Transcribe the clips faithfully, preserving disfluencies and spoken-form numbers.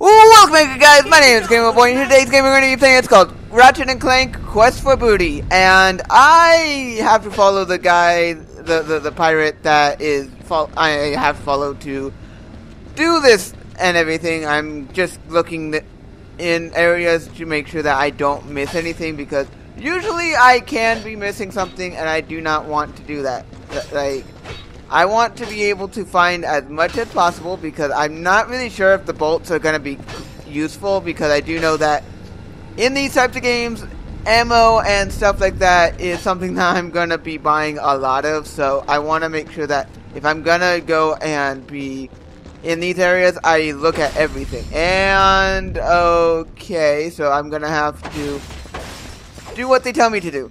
Welcome guys, my name is GamerBoy, and today's game we're going to be playing, it's called Ratchet and Clank Quest for Booty, and I have to follow the guy, the, the, the pirate that is, fo I have followed to do this and everything. I'm just looking th in areas to make sure that I don't miss anything, because usually I can be missing something, and I do not want to do that. Like, I want to be able to find as much as possible, because I'm not really sure if the bolts are going to be useful, because I do know that in these types of games, ammo and stuff like that is something that I'm going to be buying a lot of, so I want to make sure that if I'm going to go and be in these areas, I look at everything. And, okay, so I'm going to have to do what they tell me to do.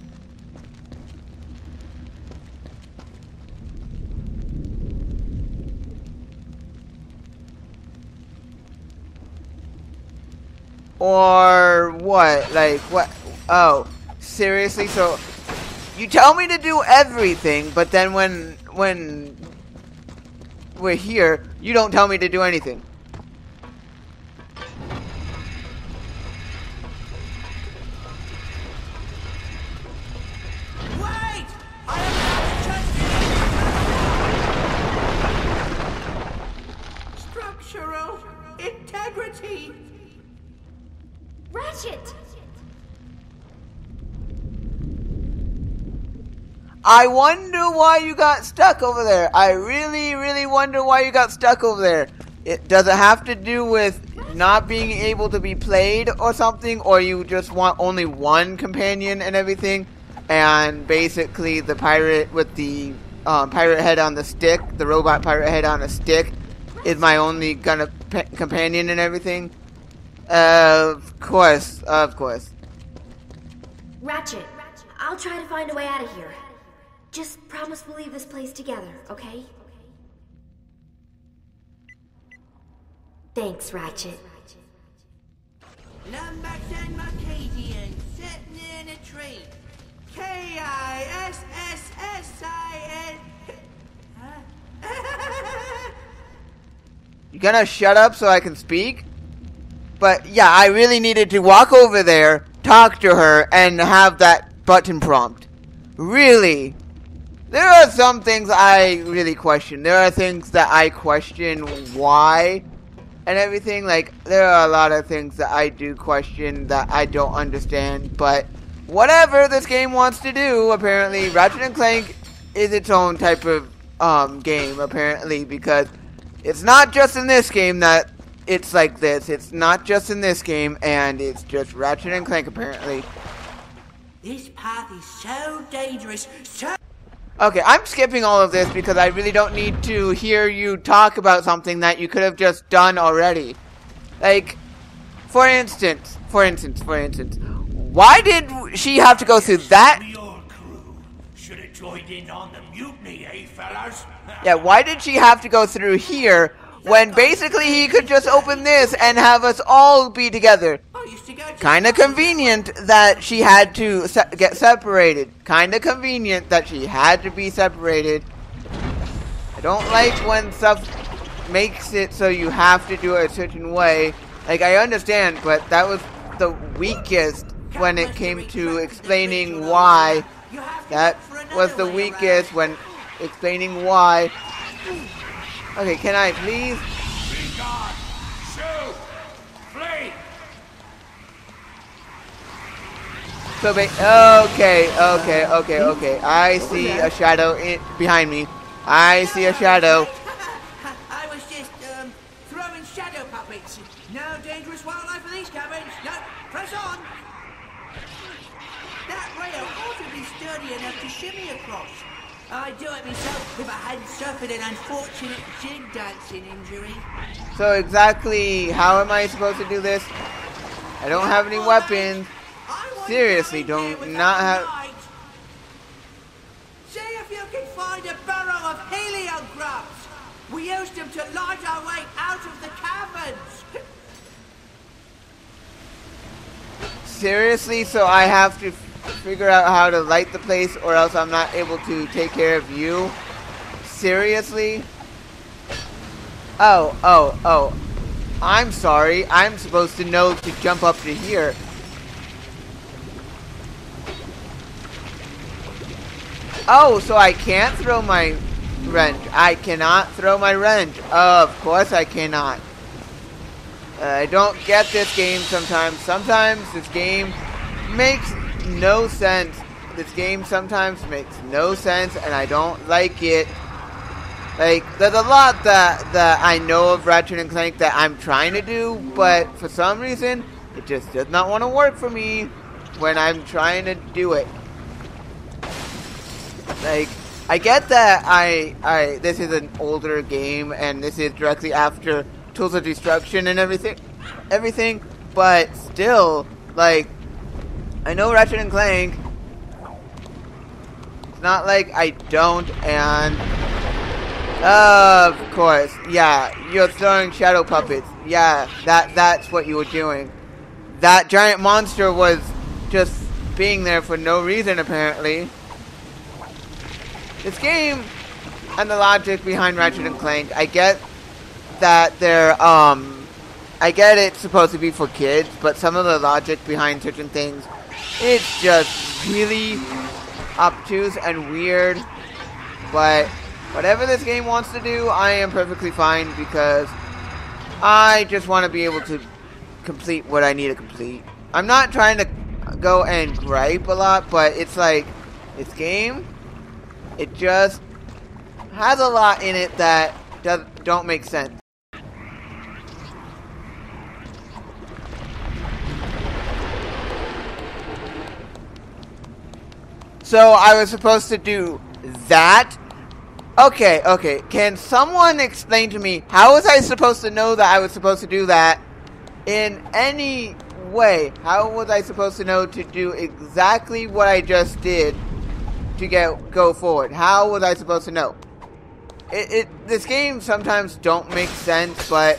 Or what? Like, what? Oh, seriously? So, you tell me to do everything, but then when, when we're here, you don't tell me to do anything. Wait! I have not structural integrity! Ratchet! I wonder why you got stuck over there. I really, really wonder why you got stuck over there. It does it have to do with not being able to be played or something, or you just want only one companion and everything, and basically the pirate with the um, pirate head on the stick, the robot pirate head on a stick, is my only kind of companion and everything. Uh, of course, of course. Ratchet, I'll try to find a way out of here. Just promise we'll leave this place together, okay? Thanks, Ratchet. Number ten Marcadian, sitting in a tree. K I S S S I N. You gonna shut up so I can speak? But yeah, I really needed to walk over there, talk to her, and have that button prompt. Really. There are some things I really question. There are things that I question why and everything. Like, there are a lot of things that I do question that I don't understand. But whatever this game wants to do, apparently, Ratchet and Clank is its own type of um, game, apparently. Because it's not just in this game that... It's like this. It's not just in this game, and it's just Ratchet and Clank, apparently. This path is so dangerous, so... Okay, I'm skipping all of this because I really don't need to hear you talk about something that you could have just done already. Like, for instance, for instance, for instance, why did she have to go through that? Your crew should have joined in on the mutiny, eh, fellas? Yeah, why did she have to go through here? When basically he could just open this and have us all be together. Kinda convenient that she had to se get separated. Kinda convenient that she had to be separated. I don't like when stuff makes it so you have to do it a certain way. Like, I understand, but that was the weakest when it came to explaining why. That was the weakest when explaining why. Okay, can I please? Be gone. Shoot. Flee. So, okay, okay, okay, okay. I see a shadow in behind me. I see a shadow. I was just um, throwing shadow puppets. No dangerous wildlife in these cabins. No, press on. That rail ought to be sturdy enough to shimmy across. I'd do it myself if I hadn't suffered an unfortunate jig dancing injury. So exactly how am I supposed to do this? I don't have any weapons. Seriously, don't not have... See if you can find a barrel of heliograms. We used them to light our way out of the caverns. Seriously, so I have to... figure out how to light the place, or else I'm not able to take care of you. Seriously? Oh, oh, oh. I'm sorry. I'm supposed to know to jump up to here. Oh, so I can't throw my wrench. I cannot throw my wrench. Of course I cannot. Uh, I don't get this game sometimes. Sometimes this game makes no sense. This game sometimes makes no sense, and I don't like it. Like, there's a lot that, that I know of Ratchet and Clank that I'm trying to do, but for some reason, it just does not want to work for me when I'm trying to do it. Like, I get that I, I this is an older game, and this is directly after Tools of Destruction and everything, everything, but still, like, I know Ratchet and Clank. It's not like I don't, and... Of course, yeah, you're throwing shadow puppets. Yeah, that that's what you were doing. That giant monster was just being there for no reason, apparently. This game and the logic behind Ratchet and Clank, I get that they're, um... I get it's supposed to be for kids, but some of the logic behind certain things, it's just really obtuse and weird, but... Whatever this game wants to do, I am perfectly fine because I just want to be able to complete what I need to complete. I'm not trying to go and gripe a lot, but it's like, this game, it just has a lot in it that does, don't make sense. So I was supposed to do that. Okay, okay. Can someone explain to me, how was I supposed to know that I was supposed to do that in any way? How was I supposed to know to do exactly what I just did to get go forward? How was I supposed to know? It, it this game sometimes don't make sense, but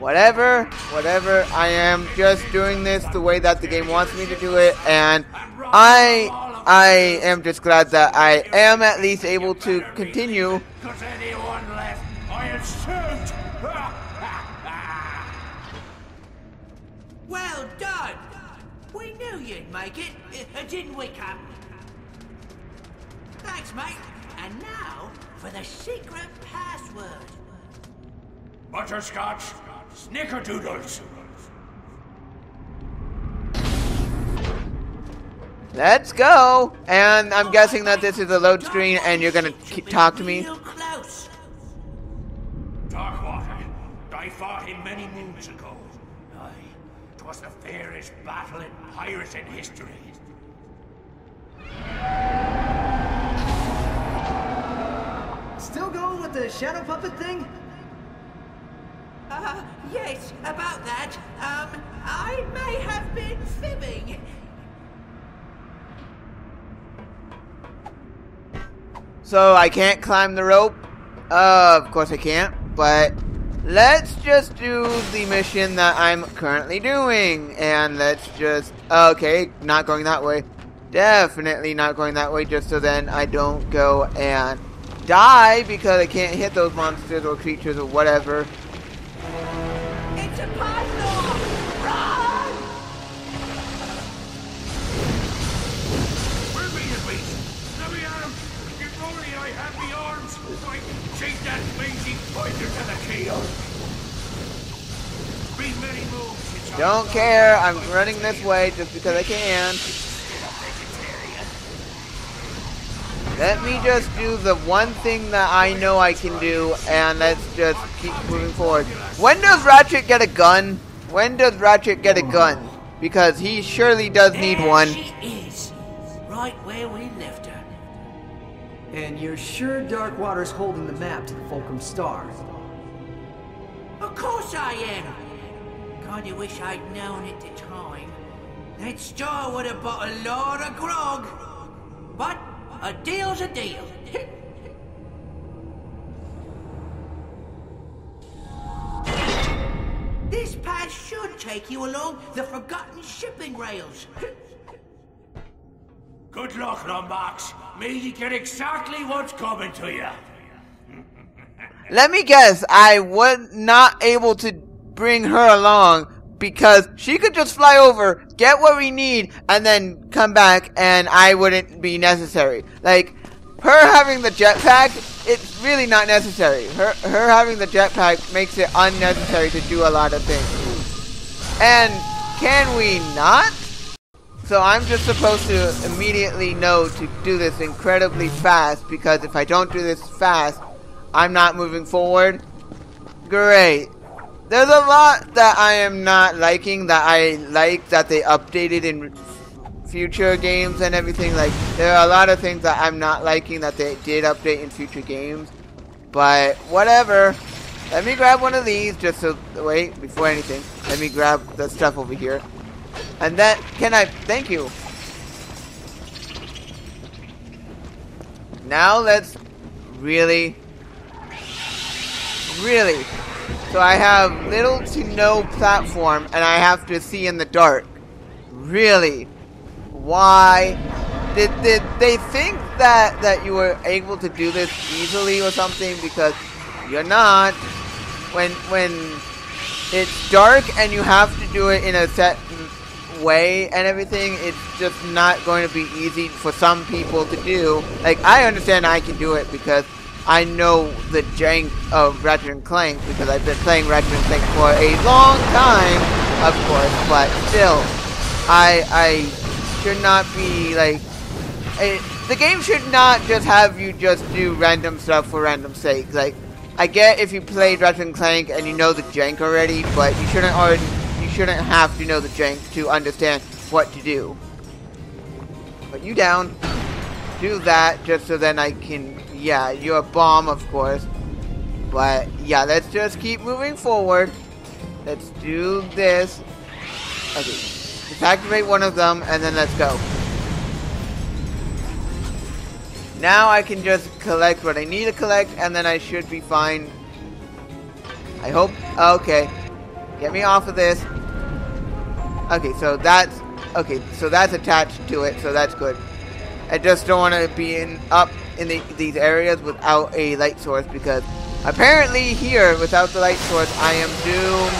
whatever, whatever. I am just doing this the way that the game wants me to do it, and I... I am just glad that I am at least able to continue. Well done! We knew you'd make it, didn't we, Cap? Thanks, mate. And now for the secret password. Butterscotch, snickerdoodles. Let's go! And I'm guessing that this is a load screen and you're gonna talk to me. Darkwater, I fought him many moons ago. Aye, 'twas the fairest battle in pirating history. Still going with the shadow puppet thing? Uh, yes, about that. Um, I may have been fibbing. So I can't climb the rope? Uh, of course I can't, but let's just do the mission that I'm currently doing. And let's just, okay, not going that way. Definitely not going that way, just so then I don't go and die because I can't hit those monsters or creatures or whatever. It's a puzzle! Run! We're being beaten. Let me at him. If only I had the arms, so I can chase that lazy pointer to the keel. Many moves. Don't care, I'm running this way just because I can. Let me just do the one thing that I know I can do, and let's just keep moving forward. When does Ratchet get a gun? When does Ratchet get a gun? Because he surely does need one. There she is, right where we left her. And you're sure Darkwater's holding the map to the Fulcrum Star? Of course I am! Kinda wish I'd known at the time. That star would have bought a lot of grog! But a deal's a deal! This path should take you along the forgotten shipping rails! Good luck, Lombax. May you get exactly what's coming to you. Let me guess, I was not able to bring her along, because she could just fly over, get what we need, and then come back, and I wouldn't be necessary. Like, her having the jetpack, it's really not necessary. Her, her having the jetpack makes it unnecessary to do a lot of things. And can we not? So I'm just supposed to immediately know to do this incredibly fast, because if I don't do this fast, I'm not moving forward. Great. There's a lot that I am not liking, that I like that they updated in future games and everything. Like, there are a lot of things that I'm not liking that they did update in future games. But, whatever. Let me grab one of these, just so, wait, before anything. Let me grab the stuff over here. And then, can I, thank you. Now let's really, really. So I have little to no platform, and I have to see in the dark. Really? Why? Did, did they think that, that you were able to do this easily or something? Because you're not. When, when it's dark and you have to do it in a set way and everything, it's just not going to be easy for some people to do. Like, I understand I can do it because I know the jank of Ratchet and Clank, because I've been playing Ratchet and Clank for a long time, of course, but still, I I should not be, like, I, the game should not just have you just do random stuff for random sake. Like, I get if you played Ratchet and Clank and you know the jank already, but you shouldn't already, you shouldn't have to know the jank to understand what to do. But you down, do that, just so then I can... Yeah, you're a bomb, of course. But, yeah, let's just keep moving forward. Let's do this. Okay, just activate one of them, and then let's go. Now I can just collect what I need to collect, and then I should be fine. I hope. Okay. Get me off of this. Okay, so that's... Okay, so that's attached to it, so that's good. I just don't want to be in up... in the, these areas without a light source, because apparently here without the light source I am doomed.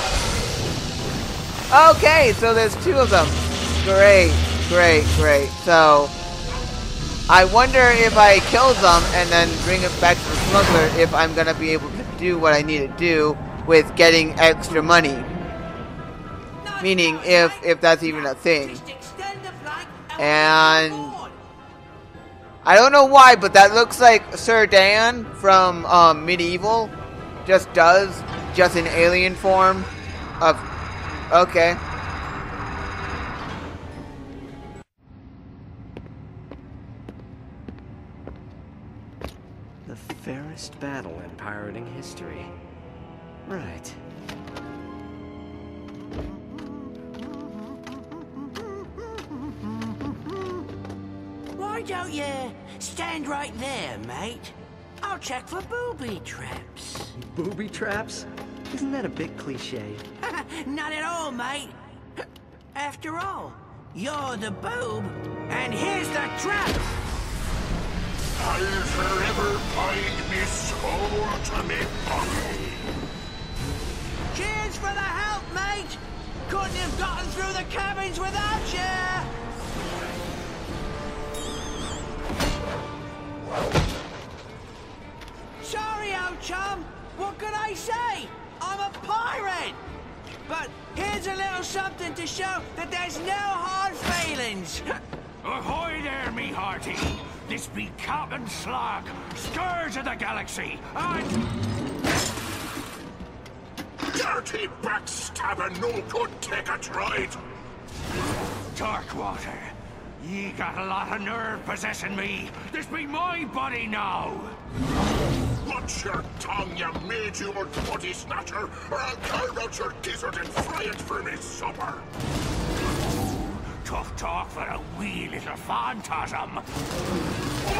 Okay, so there's two of them. Great, great, great. So I wonder if I kill them and then bring it back to the smuggler, if I'm gonna be able to do what I need to do with getting extra money. Meaning if if that's even a thing. And I don't know why, but that looks like Sir Dan from um, Medieval. Just does. Just in alien form. Of. Okay. The fairest battle in pirating history. Right. Why don't you stand right there, mate? I'll check for booby traps. Booby traps? Isn't that a bit cliche? Not at all, mate. After all, you're the boob, and here's the trap. I'll forever bind this ultimate body. Cheers for the help, mate. Couldn't have gotten through the cabins without you. Sorry, old chum. What could I say? I'm a pirate. But here's a little something to show that there's no hard feelings. Ahoy there, me hearty. This be Cap'n Slag, Scourge of the Galaxy, and... Dirty backstabber no could take a trite. Darkwater. Ye got a lot of nerve possessing me. This be my body now. Watch your tongue, you made your body snatcher, or I'll carve out your gizzard and fry it for me supper. Tough talk for a wee little phantasm.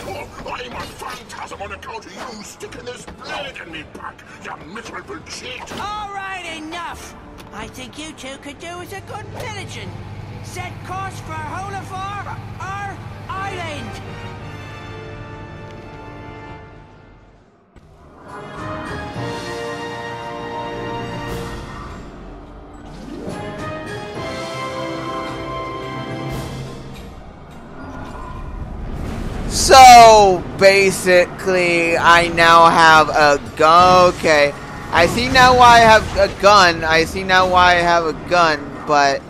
Oh, I'm a phantasm on account of you sticking this blade in me back, you miserable cheat. All right, enough. I think you two could do as a good pillaging. Set course for Holafar, our island! So basically, I now have a gun. Okay, I see now why I have a gun. I see now why I have a gun, but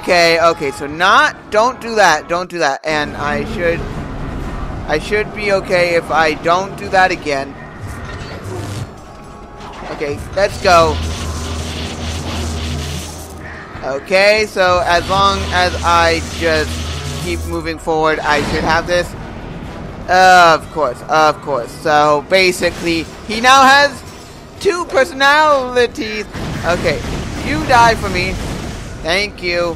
okay, okay. So not, don't do that. Don't do that. And I should, I should be okay if I don't do that again. Okay, let's go. Okay, so as long as I just keep moving forward, I should have this. Uh, of course, of course. So basically, he now has two personalities. Okay, you die for me. Thank you.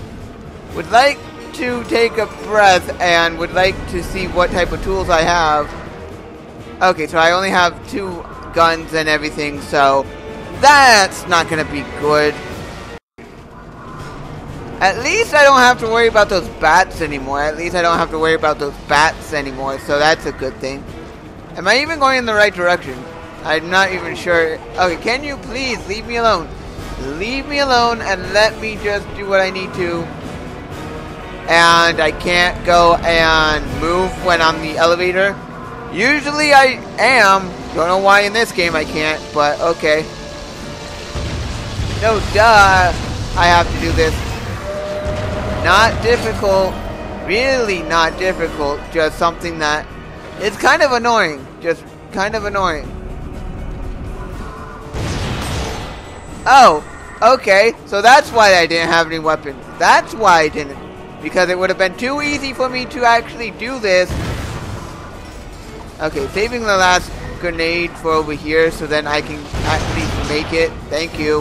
Would like to take a breath and would like to see what type of tools I have. Okay, so I only have two guns and everything, so that's not gonna be good. At least I don't have to worry about those bats anymore. At least I don't have to worry about those bats anymore. So that's a good thing. Am I even going in the right direction? I'm not even sure. Okay, can you please leave me alone? Leave me alone and let me just do what I need to. And I can't go and move when I'm the elevator. Usually I am. Don't know why in this game I can't, but okay. No, duh. I have to do this. Not difficult, really not difficult, just something that it's kind of annoying, just kind of annoying. Oh, okay, so that's why I didn't have any weapons. That's why I didn't, because it would have been too easy for me to actually do this. Okay, saving the last grenade for over here so then I can actually make it. Thank you.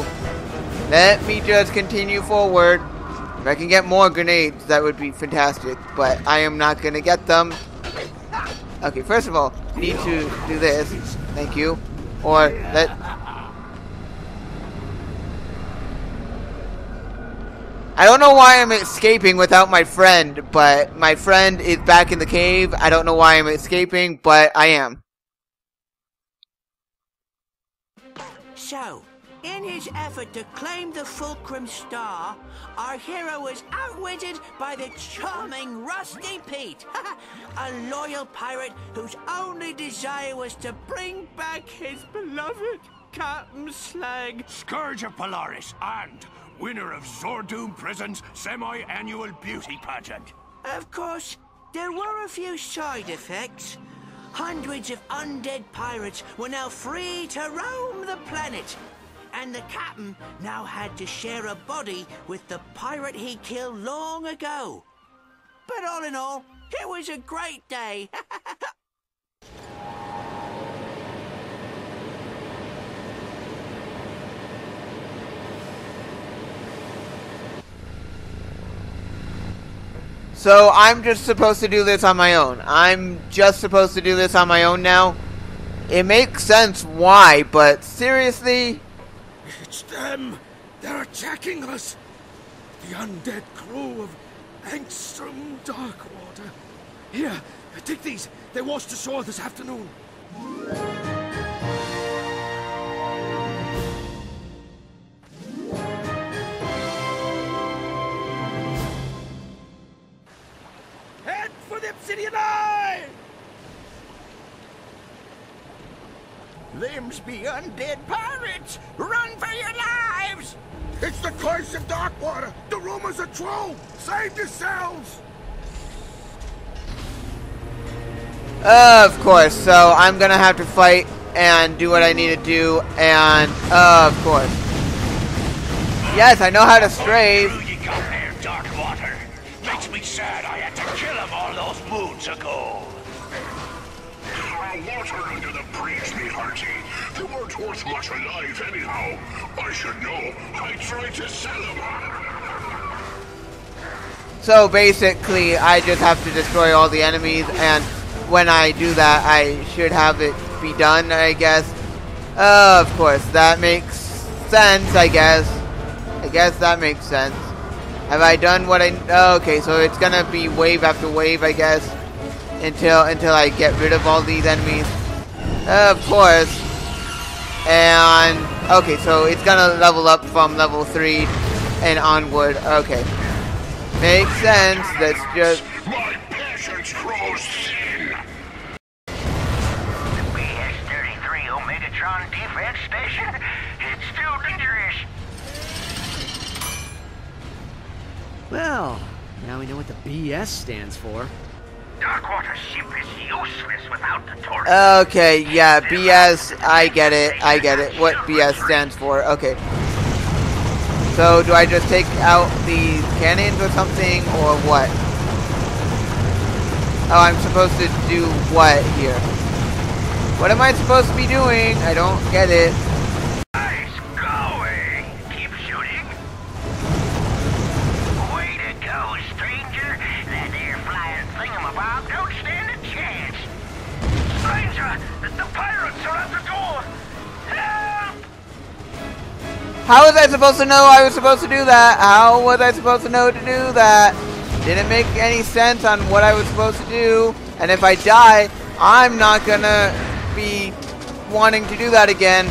Let me just continue forward. If I can get more grenades, that would be fantastic, but I am not gonna get them. Okay, first of all, I need to do this. Thank you. Or let... I don't know why I'm escaping without my friend, but my friend is back in the cave. I don't know why I'm escaping, but I am. So... in his effort to claim the Fulcrum Star, our hero was outwitted by the charming Rusty Pete, a loyal pirate whose only desire was to bring back his beloved Cap'n Slag. Scourge of Polaris and winner of Zordom Prison's semi-annual beauty pageant. Of course, there were a few side effects. Hundreds of undead pirates were now free to roam the planet. And the captain now had to share a body with the pirate he killed long ago. But all in all, it was a great day. So I'm just supposed to do this on my own. I'm just supposed to do this on my own now. It makes sense why, but seriously... It's them! They're attacking us! The undead crew of Angstrom Darkwater. Here, take these. They washed ashore this afternoon. Head for the obsidian eye! Limbs be undead pirates! Run for your lives! It's the curse of Darkwater! The rumors are true! Save yourselves! Uh, of course, so I'm gonna have to fight and do what I need to do, and uh, of course. Yes, I know how to strafe. You got there, Darkwater. Makes me sad I had to kill him all those moons ago. Water under the bridge, me hearty. They weren't worth much alive anyhow. I should know. I tried to sell them. So basically, I just have to destroy all the enemies, and when I do that, I should have it be done, I guess. Uh, of course, that makes sense, I guess. I guess that makes sense. Have I done what I... Oh, okay, so it's gonna be wave after wave, I guess. Until until I get rid of all these enemies, uh, of course. And okay, so it's gonna level up from level three and onward. Okay, makes sense. That's just. My patience grows thin. Omegatron defense station? It's still dangerous. Well, now we know what the B S stands for. Darkwater ship is useless without the torch. Okay, yeah, B S, I get it, I get it. What B S stands for, okay. So, do I just take out the cannons or something, or what? Oh, I'm supposed to do what here? What am I supposed to be doing? I don't get it. Nice going! Keep shooting. Way to go, stranger. That air flying thingamabob don't stand a chance. Stranger, the pirates are at the door. Help! How was I supposed to know I was supposed to do that? How was I supposed to know to do that? Didn't make any sense on what I was supposed to do. And if I die, I'm not gonna be wanting to do that again.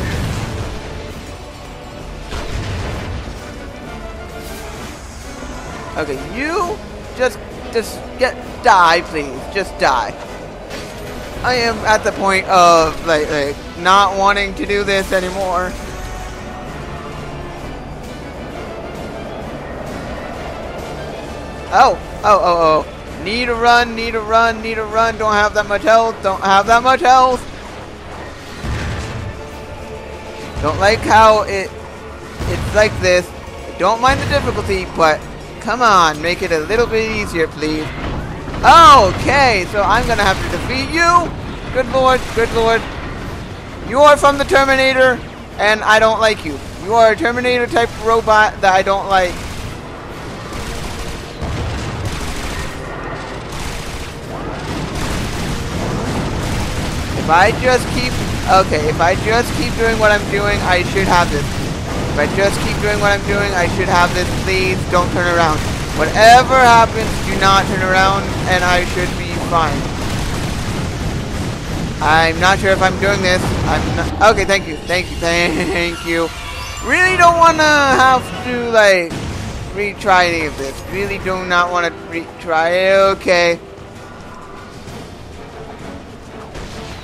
Okay, you just just get die, please. Just die. I am at the point of like, like not wanting to do this anymore. Oh, oh, oh, oh. Need a run, need a run, need a run, don't have that much health, don't have that much health. Don't like how it it's like this. Don't mind the difficulty, but come on, make it a little bit easier, please. Okay, so I'm gonna have to defeat you. Good lord, good lord. You are from the Terminator, and I don't like you. You are a Terminator type robot that I don't like. If I just keep, okay, if I just keep doing what I'm doing, I should have this. If I just keep doing what I'm doing, I should have this. Please don't turn around. Whatever happens, do not turn around, and I should be fine. I'm not sure if I'm doing this. I'm not, okay, thank you, thank you, thank you. Really don't want to have to, like, retry any of this. Really do not want to retry, okay.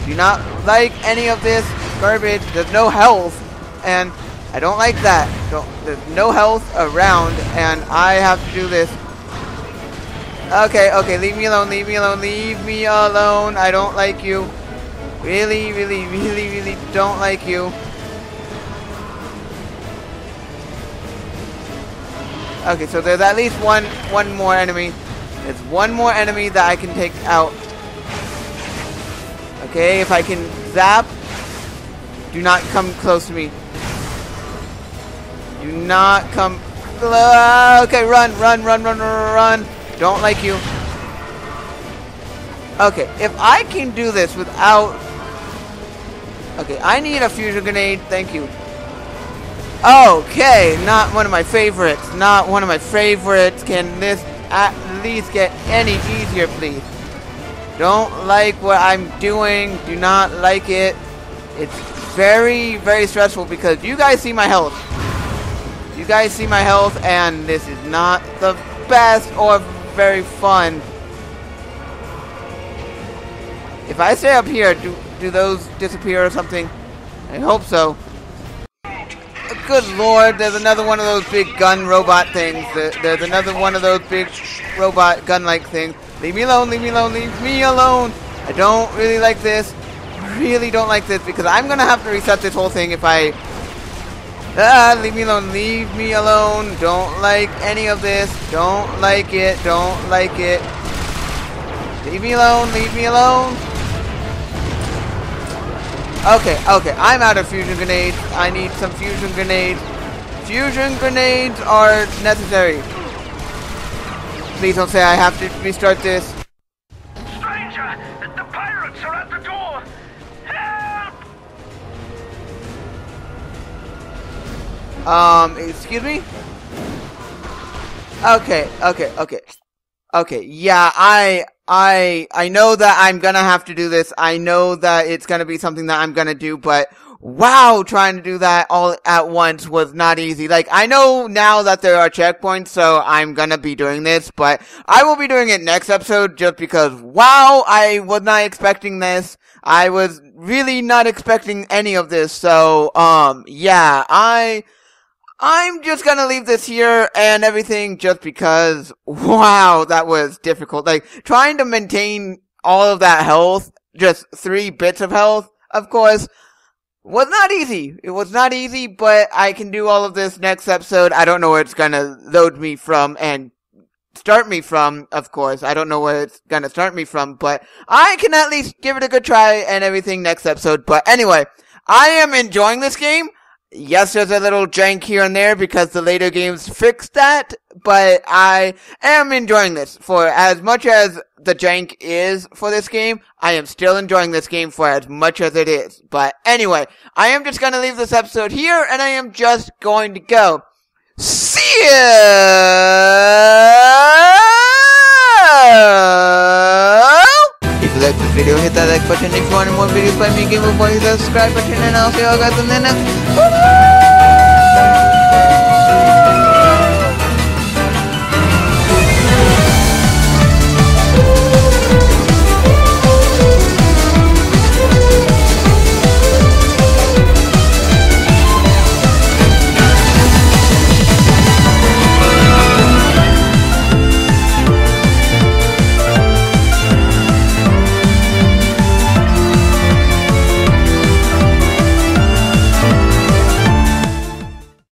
Do not like any of this garbage. There's no health, and I don't like that. Don't, there's no health around, and I have to do this. Okay, okay, leave me alone, leave me alone, leave me alone. I don't like you. Really, really, really, really don't like you. Okay, so there's at least one, one more enemy. There's one more enemy that I can take out. Okay, if I can zap, do not come close to me. Do not come close. Okay, run, run, run, run, run. Don't like you. Okay, if I can do this without... Okay, I need a fusion grenade. Thank you. Okay, not one of my favorites. Not one of my favorites. Can this at least get any easier, please? Don't like what I'm doing. Do not like it. It's very, very stressful because you guys see my health. You guys see my health, and this is not the best or very fun. If I stay up here, do, do those disappear or something? I hope so. Good lord, there's another one of those big gun robot things. There's another one of those big robot gun-like things. Leave me alone, leave me alone, leave me alone. I don't really like this. I really don't like this because I'm going to have to reset this whole thing if I... Ah, leave me alone, leave me alone. Don't like any of this. Don't like it, don't like it. Leave me alone, leave me alone. Okay, okay, I'm out of fusion grenades. I need some fusion grenades. Fusion grenades are necessary. Please don't say I have to restart this. Stranger, the pirates are at the door. Help! Um, excuse me? Okay, okay, okay. Okay, yeah, I I I know that I'm gonna have to do this. I know that it's gonna be something that I'm gonna do, but wow, trying to do that all at once was not easy. Like, I know now that there are checkpoints, so I'm gonna be doing this, but I will be doing it next episode just because, wow, I was not expecting this. I was really not expecting any of this, so, um, yeah, I... I'm just gonna leave this here and everything just because, wow, that was difficult. Like, trying to maintain all of that health, just three bits of health, of course, was not easy. It was not easy, but I can do all of this next episode. I don't know where it's gonna load me from and start me from, of course. I don't know where it's gonna start me from, but I can at least give it a good try and everything next episode. But anyway, I am enjoying this game. Yes, there's a little jank here and there because the later games fixed that, but I am enjoying this. For as much as the jank is for this game, I am still enjoying this game for as much as it is. But anyway, I am just going to leave this episode here, and I am just going to go. See ya! If you like this video, hit that like button. If you want more videos by me, give a boy the subscribe button, and I'll see you all guys in the next. Bye-bye!